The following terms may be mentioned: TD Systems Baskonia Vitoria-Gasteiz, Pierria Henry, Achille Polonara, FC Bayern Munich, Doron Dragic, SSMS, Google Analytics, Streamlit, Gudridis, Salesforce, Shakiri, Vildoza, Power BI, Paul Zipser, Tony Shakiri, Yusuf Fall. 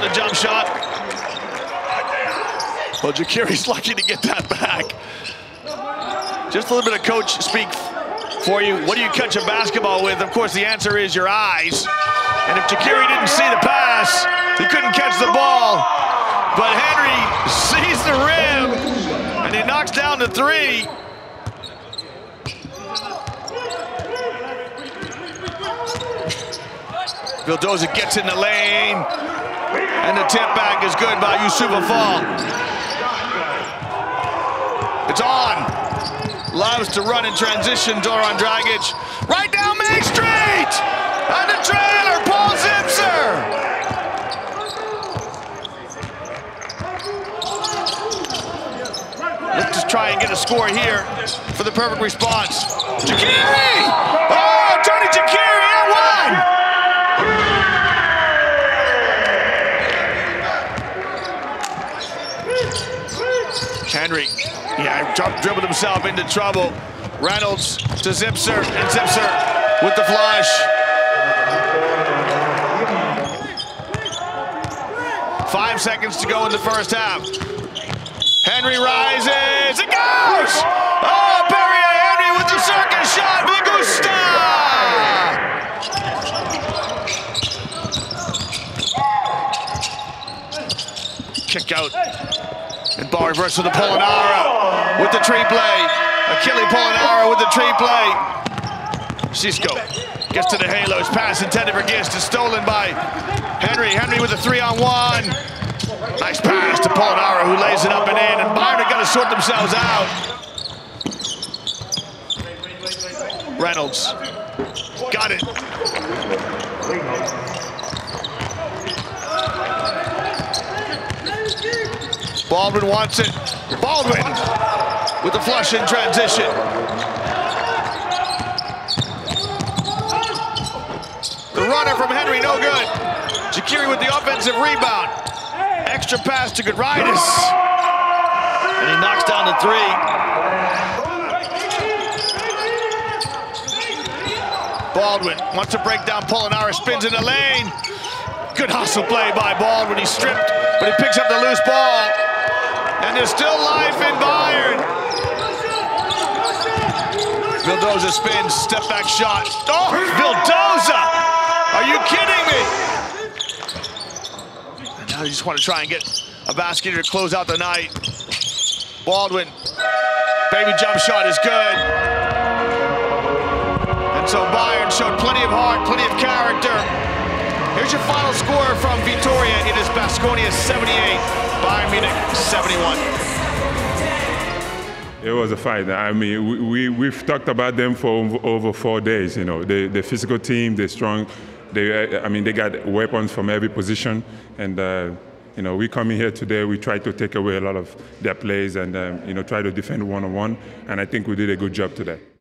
on the jump shot. Well, Shakiri's lucky to get that back. Just a little bit of coach speak for you. What do you catch a basketball with? Of course, the answer is your eyes. And if Shakiri didn't see the pass, he couldn't catch the ball. But Henry sees the rim, and he knocks down the three. Vildoza gets in the lane, and the tip back is good by Yusuf Fall. It's on. Loves to run in transition, Doron Dragic. Right down Main Street! And the trailer, Paul Zipser! Let's just try and get a score here for the perfect response. Shakiri! Oh, Tony Shakiri at one! Henry. Yeah, dribbled himself into trouble. Reynolds to Zipser, and Zipser with the flush. Five seconds to go in the first half. Henry rises, it goes! Oh, Pierria Henry with the circus shot, me gusta! Kick out. And ball reversal to Polonara with the tree play. Achille Polonara with the tree play. Cisco gets to the halos. Pass intended for Gist. It's stolen by Henry. Henry with a 3-on-1. Nice pass to Polonara, who lays it up and in. And Bayern are going to sort themselves out. Reynolds got it. Baldwin wants it. Baldwin with the flush in transition. The runner from Henry, no good. Shakiri with the offensive rebound. Extra pass to Gudridis. And he knocks down the three. Baldwin wants to break down Polonara, spins in the lane. Good hustle play by Baldwin. He's stripped, but he picks up the loose ball. And there's still life in Bayern. Vildoza spins, step back shot. Oh, Vildoza! Are you kidding me? And now you just want to try and get a basket to close out the night. Baldwin, baby jump shot is good. And so Bayern showed plenty of heart, plenty of character. Here's your final score from Vitoria. It is Baskonia 78. Bayern Munich 71. It was a fight. I mean, we've talked about them for over 4 days. You know, the physical team, they're strong. They got weapons from every position. And you know, we come in here today. We try to take away a lot of their plays and you know, try to defend one-on-one. And I think we did a good job today.